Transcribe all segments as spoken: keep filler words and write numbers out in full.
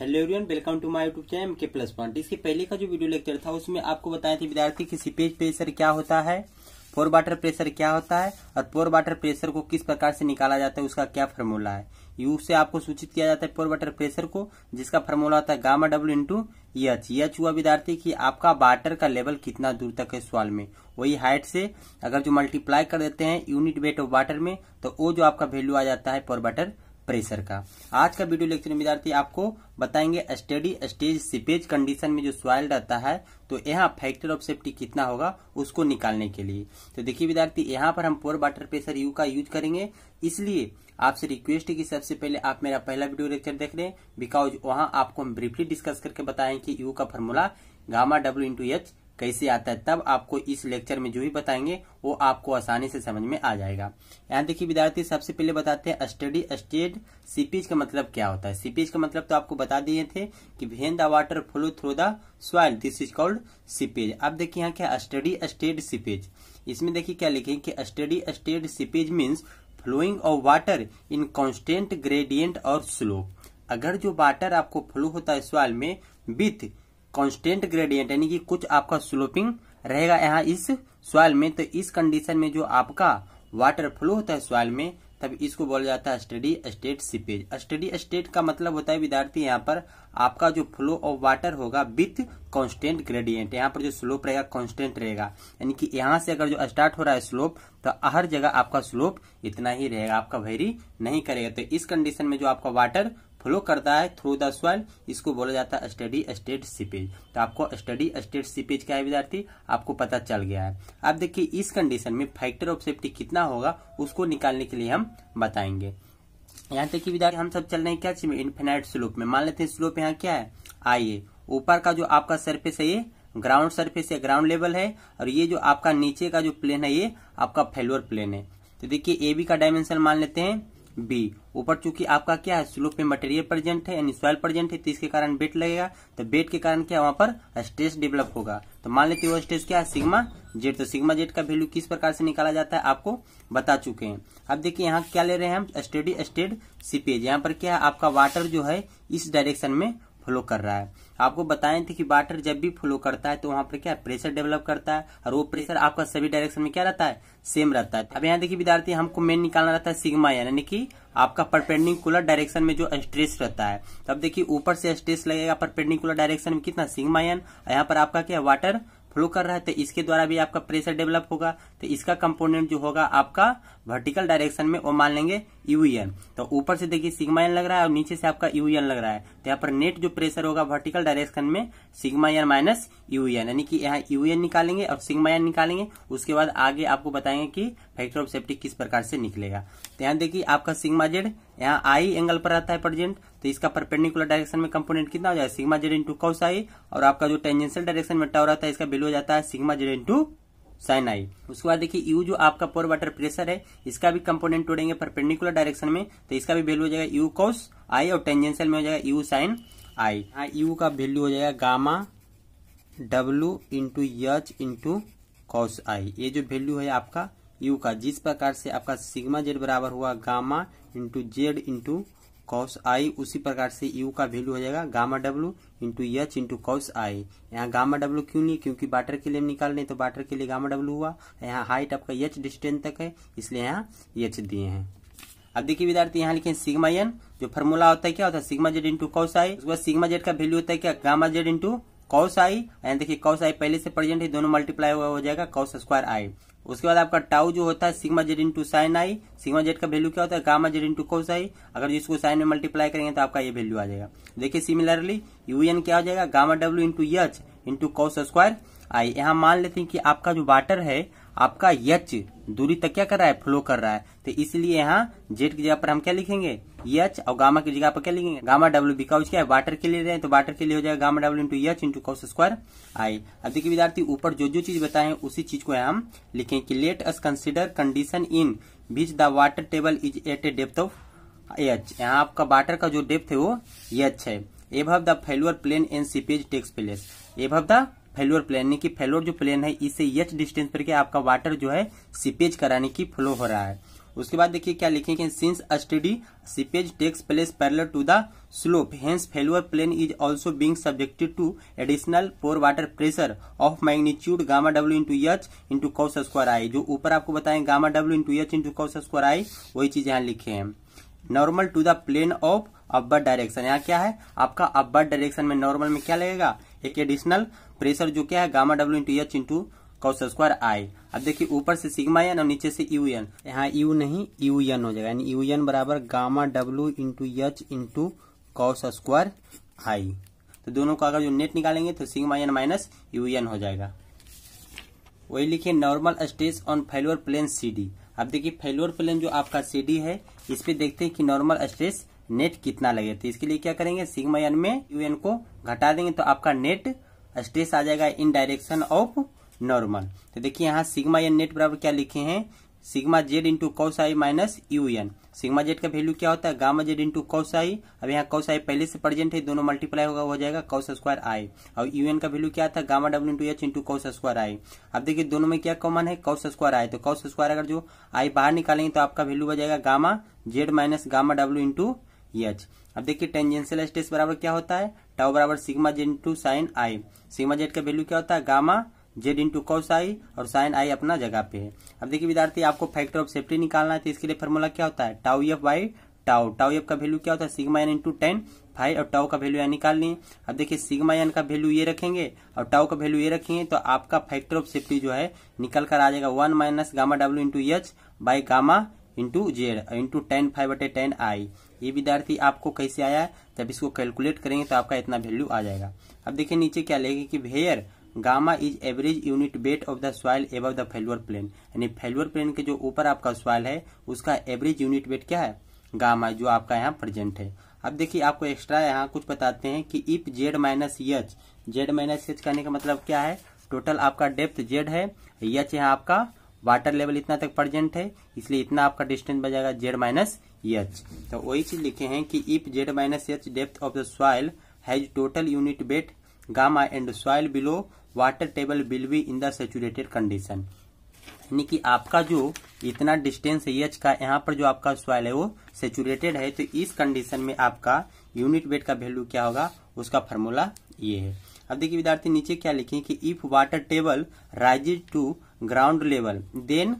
Hello everyone, welcome to my YouTube channel MK plus point. इसके पहले का जो वीडियो लेक्चर था उसमें आपको बताया था विद्यार्थी कि सीपेज प्रेशर क्या होता है, पोर वाटर प्रेशर क्या होता है और पोर वाटर प्रेशर को किस प्रकार से निकाला जाता है, उसका क्या फार्मूला है। यू से आपको सूचित किया जाता है पोर वाटर प्रेशर को, जिसका फार्मूला होता है gamma W into H. H हुआ विद्यार्थी कि आपका वाटर का लेवल कितना दूर तक है सॉल्व में, वही हाइट से अगर जो मल्टीप्लाई कर देते हैं यूनिट वेट ऑफ वाटर में, तो वो जो आपका वैल्यू आ जाता है पोर वाटर प्रेशर का। आज का वीडियो लेक्चर में विद्यार्थी आपको बताएंगे स्टेडी स्टेज सीपेज कंडीशन में जो सॉइल रहता है तो यहाँ फैक्टर ऑफ सेफ्टी कितना होगा उसको निकालने के लिए। तो देखिए विद्यार्थी, यहाँ पर हम पोर वाटर प्रेशर यू का यूज करेंगे। इसलिए आपसे रिक्वेस्ट है कि सबसे पहले आप मेरा पहला वीडियो लेक्चर देख लें, बिकॉज वहाँ आपको हम ब्रीफली डिस्कस करके बताएं कि यू का formula gamma W into H कैसे आता है। तब आपको इस लेक्चर में जो भी बताएंगे वो आपको आसानी से समझ में आ जाएगा। यहाँ देखिए विद्यार्थी, सबसे पहले बताते हैं स्टेडी स्टेट सीपेज का मतलब क्या होता है। सीपेज का मतलब तो आपको बता दिए थे कि when the water flow through the soil this is called seepage. अब देखिए यहाँ क्या स्टेडी स्टेट सीपेज, इसमें देखिए क्या लिखें कि steady state seepage means flowing of water in constant gradient और स्लोप। अगर जो वाटर आपको फ्लो होता है सॉइल में विथ कांस्टेंट ग्रेडियंट, यानी कि कुछ आपका स्लोपिंग रहेगा यहाँ इस सॉइल में, तो इस कंडीशन में जो आपका वाटर फ्लो होता है सॉइल में, तब इसको बोला जाता है steady state seepage. Steady state का मतलब होता है विद्यार्थी यहाँ पर आपका जो फ्लो ऑफ वाटर होगा विथ कांस्टेंट ग्रेडियंट, यहाँ पर जो स्लोप रहेगा कांस्टेंट रहेगा, यानी कि यहाँ से अगर जो स्टार्ट हो रहा है स्लोप तो हर जगह आपका स्लोप इतना ही रहेगा, आपका वेरी नहीं करेगा। तो इस कंडीशन में जो आपका वाटर फ्लो करता है थ्रू द सॉइल, इसको बोला जाता है स्टेडी स्टेट सीपेज। तो आपको स्टेडी स्टेट सीपेज क्या है विद्यार्थी आपको पता चल गया है। अब देखिए इस कंडीशन में फैक्टर ऑफ सेफ्टी कितना होगा उसको निकालने के लिए हम बताएंगे। यहाँ तक कि विद्यार्थी हम सब चल रहे हैं क्या चीज में, इनफिनाइट स्लोप में। मान लेते हैं स्लोप यहाँ क्या है आइए, ऊपर का जो आपका सरफेस है ये ग्राउंड सरफेस है, ग्राउंड लेवल है, और ये जो आपका नीचे का जो प्लेन है ये आपका फेल्योर प्लेन है। तो देखिये ए बी का डायमेंशन मान लेते हैं बी, ऊपर चूंकि आपका क्या है स्लोप में मटेरियल प्रेजेंट है यानी सॉइल प्रेजेंट है, तो इसके कारण वेट लगेगा। तो वेट के कारण क्या वहां पर स्ट्रेस डेवलप होगा, तो मान लेते हैं वो स्ट्रेस क्या है सिग्मा जेड। तो सिग्मा जेड का वैल्यू किस प्रकार से निकाला जाता है आपको बता चुके हैं। अब देखिए यहाँ क्या ले रहे हैं हम स्टेडी स्टेट सीपेज, यहाँ पर क्या है आपका वाटर जो है इस डायरेक्शन में फ्लो कर रहा है। आपको बताए थे कि वाटर जब भी फ्लो करता है तो वहां पर क्या प्रेशर डेवलप करता है, और वो प्रेशर आपका सभी डायरेक्शन में क्या रहता है सेम रहता है। अब यहाँ देखिए विद्यार्थी हमको मेन निकालना रहता है सिग्मा, यानी कि आपका परपेंडिकुलर डायरेक्शन में जो स्ट्रेस रहता है। तब देखिए ऊपर से स्ट्रेस लगेगा परपेंडिकुलर डायरेक्शन में कितना सिग्मा एन, यहाँ पर आपका क्या वाटर फ्लो कर रहा है तो इसके द्वारा भी आपका प्रेशर डेवलप होगा। तो इसका कंपोनेंट जो होगा आपका वर्टिकल डायरेक्शन में वो मान लेंगे यूएन। तो ऊपर से देखिए सिग्मा एन लग रहा है और नीचे से आपका यूएन लग रहा है, तो यहाँ पर नेट जो प्रेशर होगा वर्टिकल डायरेक्शन में सिग्मा एन माइनस यूएन, यानी कि यहाँ यूएन निकालेंगे और सिग्मा एन निकालेंगे। उसके बाद आगे आपको बताएंगे कि फैक्टर ऑफ सेफ्टी किस प्रकार से निकलेगा। तो यहाँ देखिए आपका सिग्मा जेड यहाँ आई एंगल पर रहता है प्रेजेंट, तो इसका परपेंडिकुलर डायरेक्शन में कंपोनेंट कितना हो जाएगा sigma Z into cos I, और आपका जो टेंजेंशियल डायरेक्शन में टाउ रहता है इसका वैल्यू हो जाता है sigma Z into sine I. उसके बाद देखिए यू जो आपका पोर वाटर प्रेशर है इसका भी कंपोनेंट तोड़ेंगे परपेंडिकुलर डायरेक्शन में, तो इसका भी वैल्यू हो जाएगा यू कॉस आई और टेंजेंशियल में हो जाएगा यू साइन आई। यहाँ यू का वैल्यू हो जाएगा gamma W into H into cos I, ये जो वैल्यू है आपका यू का, जिस प्रकार से आपका सिग्मा जेड बराबर हुआ gamma into Z into cos I, उसी प्रकार से यू का वैल्यू हो जाएगा gamma W into H into cos I. यहाँ गामा डब्ल्यू क्यों नहीं, क्योंकि वाटर के लिए हम निकाल रहे हैं तो वाटर के लिए गामा डब्ल्यू हुआ, यहाँ हाइट आपका एच डिस्टेंस तक है इसलिए यहाँ एच दिए हैं। अब देखिए विद्यार्थी यहाँ लिखे सिग्मा एन, जो फॉर्मूला होता है क्या होता है sigma Z into cos I, उसके बाद सिग्मा जेड का वैल्यू होता है क्या gamma Z into cos I, यहाँ देखिए कॉस आई पहले से प्रेजेंट है दोनों मल्टीप्लाई हुआ हो जाएगा कॉस स्क्वायर आई। उसके बाद आपका टाउ जो होता है sigma Z into sine I, sigma Z का वैल्यू क्या होता है gamma Z into cos I, अगर जिसको साइन में मल्टीप्लाई करेंगे तो आपका ये वैल्यू आ जाएगा। देखिए सिमिलरली यूएन क्या हो जाएगा gamma W into H into cos square I. यहाँ मान लेते हैं कि आपका जो वाटर है आपका एच दूरी तक क्या कर रहा है फ्लो कर रहा है, तो इसलिए यहाँ जेड की जगह पर हम क्या लिखेंगे एच और गामा की जगह पर क्या लिखेंगे गामा डब्ल्यू, बिकॉज क्या है वाटर के लिए रहे तो वाटर के लिए हो जाएगा gamma W into H into cos square I. अब देखिए विद्यार्थी ऊपर जो जो चीज बताएं उसी चीज को हम लिखें कि let us consider condition in which the water table is at a depth of H. यहाँ आपका वाटर का जो डेप्थ है वो एच है। Above the failure plane and seepage takes place, above the failure plane यानी कि फेल्योर जो प्लेन है इससे एच डिस्टेंस पर क्या आपका वाटर जो है सीपेज कराने की फ्लो हो रहा है। उसके बाद देखिए क्या लिखेंगे, since steady seepage takes place parallel to the slope hence failure plane is also being subjected to additional pore water pressure of magnitude gamma W into H into cos square I. जो ऊपर आपको बताएं gamma W into H into cos square I, वही चीज यहाँ लिखे हैं। Normal to the plane of upward direction, यहाँ क्या है आपका अपवर्ड डायरेक्शन में नॉर्मल में क्या लगेगा, एक एडिशनल प्रेशर जो क्या है gamma W into H into cos square I. अब देखिए ऊपर से सिग्मा एन और नीचे से यू एन, यहाँ यू नहीं यू एन हो जाएगा, यानी यू एन बराबर gamma W into H into cos square I. तो दोनों का अगर जो नेट निकालेंगे तो sigma N minus U N हो जाएगा। वही लिखिए normal stress on failure plane C D. अब देखिए फेल्योर प्लेन जो आपका सी डी है, इस पे देखते हैं कि नॉर्मल स्ट्रेस नेट कितना लगे। तो इसके लिए क्या करेंगे, सिग्मा एन में यू एन को घटा देंगे तो आपका नेट स्ट्रेस आ जाएगा इन डायरेक्शन ऑफ नॉर्मल। तो देखिए यहाँ सिग्मा एन नेट बराबर क्या लिखे हैं, sigma Z into cos I minus U N. Sigma Z का वैल्यू क्या होता है, gamma Z into cos I. अब यहाँ कॉस आई पहले से प्रेजेंट है, दोनों मल्टीप्लाई होगा हो जाएगा कॉस स्क्वायर आई। और यू एन का वैल्यू क्या था, gamma W into H into cos square I. अब देखिए दोनों में क्या कॉमन है, कॉस स्क्वायर आई। तो कॉस स्क्वायर अगर जो आई बाहर निकालेंगे तो आपका वैल्यू हो जाएगा gamma Z minus gamma W into H. अब देखिए टेंजेंशियल स्ट्रेस बराबर क्या होता है, टाउ बराबर sigma Z into sine I. Sigma Z का वैल्यू क्या होता है, gamma Z into cos I और साइन आई अपना जगह पे है। अब देखिए विद्यार्थी आपको फैक्टर ऑफ सेफ्टी निकालना है, तो इसके लिए फॉर्मूला क्या होता है, tau F by tau. Tau F का वैल्यू क्या होता है, sigma N into tan phi और टाउ का वैल्यू यहाँ निकालनी है। अब देखिए सिग्मा एन का वैल्यू ये रखेंगे और टाउ का वैल्यू ये रखेंगे तो आपका फैक्टर ऑफ सेफ्टी जो है निकल कर आ जाएगा one minus gamma W into H by gamma into Z into tan phi बटे टेन आई। ये विद्यार्थी आपको कैसे आया है, जब इसको कैलकुलेट करेंगे तो आपका इतना वैल्यू आ जाएगा। अब देखिए नीचे क्या लेंगे कि where gamma is average unit weight of the soil above the failure plane, यानी फेल्यूअर प्लेन के जो ऊपर आपका सॉइल है उसका एवरेज यूनिट वेट क्या है, गामा, जो आपका यहाँ प्रेजेंट है। अब देखिए आपको एक्स्ट्रा यहाँ कुछ बताते हैं कि if Z minus H, Z minus H करने का मतलब क्या है, टोटल आपका डेप्थ जेड है, एच यहाँ आपका वाटर लेवल इतना तक प्रेजेंट है, इसलिए इतना आपका डिस्टेंस बचेगा जेड माइनस एच। तो वही चीज लिखे हैं कि if Z minus H depth of the soil has total unit weight gamma and soil below water table will be in the saturated condition, यानी कि आपका जो इतना डिस्टेंस है एच का, यहाँ पर जो आपका सॉइल है वो सैचुरेटेड है, तो इस कंडीशन में आपका यूनिट वेट का वैल्यू क्या होगा, उसका फार्मूला ये है। अब देखिए विद्यार्थी नीचे क्या लिखें कि if water table rises to ground level then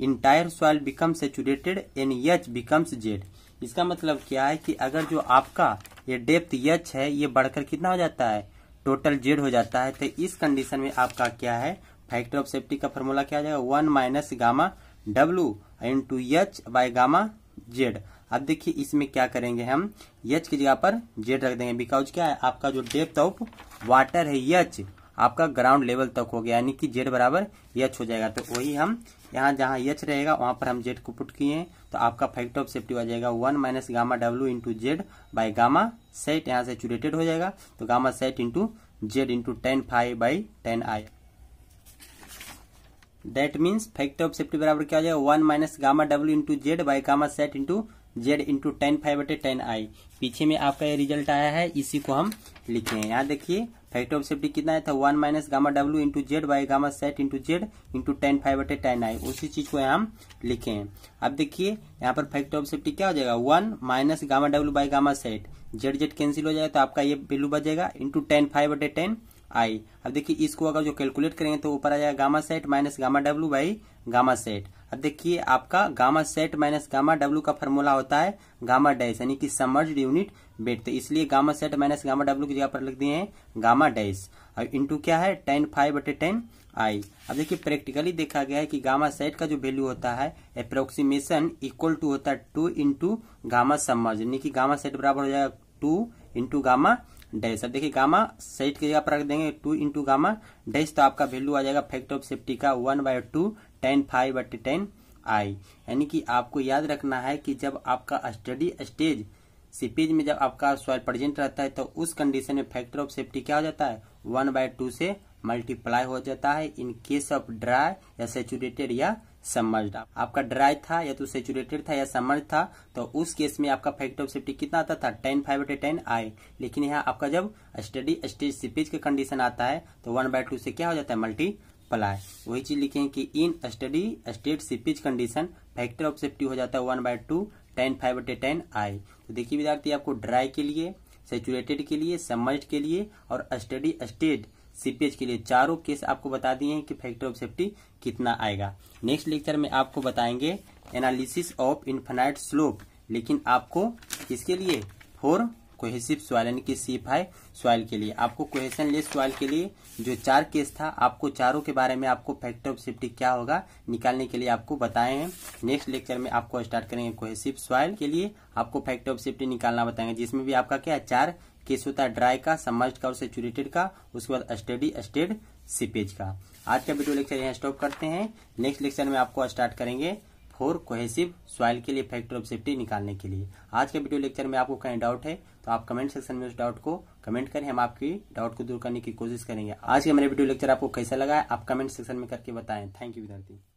entire soil become saturated and H becomes Z. इसका मतलब क्या है कि अगर जो आपका ये डेप्थ एच है ये बढ़कर कितना हो जाता है, टोटल जेड हो जाता है, तो इस कंडीशन में आपका क्या है, फैक्टर ऑफ सेफ्टी का फॉर्मूला क्या आ जाएगा, one minus gamma W into H by gamma Z. अब देखिए इसमें क्या करेंगे, हम एच की जगह पर जेड रख देंगे, बिकॉज क्या है आपका जो डेप्थ ऑफ वाटर है एच आपका ग्राउंड लेवल तक हो गया, यानी कि जेड बराबर एच हो जाएगा। तो वही हम यहाँ जहाँ एच रहेगा वहां पर हम जेड को पुट किए हैं, तो आपका फैक्टर ऑफ सेफ्टी आ जाएगा one minus gamma W into Z by gamma sat, यहाँ से सैचुरेटेड हो जाएगा तो gamma sat into Z into tan phi by tan I. That means factor of safety बराबर क्या हो जाएगा, one minus gamma W into Z by gamma sat into Z into tan phi बटे टेन आई। पीछे में आपका ये result आया है, इसी को हम लिखे हैं। यहाँ देखिए फैक्टर ऑफ सेफ्टी कितना है, one minus gamma W into Z by gamma sat into Z into tan phi बटे टेन आई, उसी चीज को यहाँ हम लिखे हैं। अब देखिए यहाँ पर फैक्टर ऑफ सेफ्टी क्या हो जाएगा, one minus gamma W by gamma sat, Z Z cancel हो जाएगा तो आपका ये वैल्यू बचेगा इंटू टेन फाइव बटे टेन आई। अब देखिए इसको अगर जो कैलकुलेट करेंगे तो ऊपर आ जाएगा gamma sat minus gamma W by gamma sat. अब देखिए आपका gamma sat minus gamma W का फॉर्मूला होता है गामा डैश, यानी कि समर्ज्ड यूनिट वेट, तो इसलिए gamma sat minus gamma W की जगह पर लिख दिए हैं गामा डैश और इंटू क्या है टेन फाइव बटे टेन आई। अब देखिए प्रैक्टिकली देखा गया है कि गामा सेट का जो वैल्यू होता है अप्रोक्सीमेशन इक्वल टू होता है टू इंटू गामा समर्ज, यानी कि गामा सेट बराबर हो जाएगा टू इंटू गामा डैश। अब देखिए गामा सेट की जगह पर रख देंगे टू इंटू गामा डैश, तो आपका वैल्यू आ जाएगा फैक्टर ऑफ सेफ्टी का one by two tan phi बटे टेन आई। यानी कि आपको याद रखना है कि जब आपका स्टडी स्टेज सीपेज में जब आपका सॉइल प्रेजेंट रहता है तो उस कंडीशन में फैक्टर ऑफ सेफ्टी क्या हो जाता है, वन बाय टू से मल्टीप्लाई हो जाता है इन केस ऑफ ड्राई या सैचुरेटेड या समर्ज्ड। आपका ड्राई था या तो सैचुरेटेड था या समर्ज्ड था, तो उस केस में आपका फैक्टर ऑफ सेफ्टी कितना आता था, टेन फाइव बटे टेन आई। लेकिन यहाँ आपका जब स्टडी स्टेज सीपेज का कंडीशन आता है तो वन बाय टू से क्या हो जाता है, मल्टी। वही चीज लिखें कि in steady state seepage condition factor of safety हो जाता है one by two tan phi बटे टेन आई। तो देखिए विद्यार्थी आपको ड्राई के लिए, सेचुरेटेड के लिए, सबमर्ज्ड के लिए और स्टडी स्टेट सीपेज के लिए चारों केस आपको बता दिए हैं कि फैक्टर ऑफ सेफ्टी कितना आएगा। नेक्स्ट लेक्चर में आपको बताएंगे एनालिसिस ऑफ इनफिनाइट स्लोप, लेकिन आपको इसके लिए फोर कोहेसिव सॉइल यानी कि सी फाइव सॉइल के लिए आपको कोहेसन लेस सॉइल के लिए जो चार केस था आपको चारों के बारे में आपको फैक्टर ऑफ सेफ्टी क्या होगा निकालने के लिए आपको बताए हैं। नेक्स्ट लेक्चर में आपको स्टार्ट करेंगे कोहेसिव सॉइल के लिए आपको फैक्टर ऑफ सेफ्टी निकालना बताएंगे, जिसमें भी आपका क्या चार केस होता है, ड्राई का, सबमर्ज्ड का और सैचुरेटेड का, उसके बाद स्टडी स्टेट सीपेज का। आज का वीडियो लेक्चर यहाँ स्टॉप करते हैं। नेक्स्ट लेक्चर में आपको स्टार्ट करेंगे फोर कोहेसिव सॉइल के लिए फैक्टर ऑफ सेफ्टी निकालने के लिए। आज के वीडियो लेक्चर में आपको कहीं डाउट है तो आप कमेंट सेक्शन में उस डाउट को कमेंट करें, हम आपकी डाउट को दूर करने की कोशिश करेंगे। आज का मेरा वीडियो लेक्चर आपको कैसा लगा है आप कमेंट सेक्शन में करके बताएं। थैंक यू विद्यार्थी।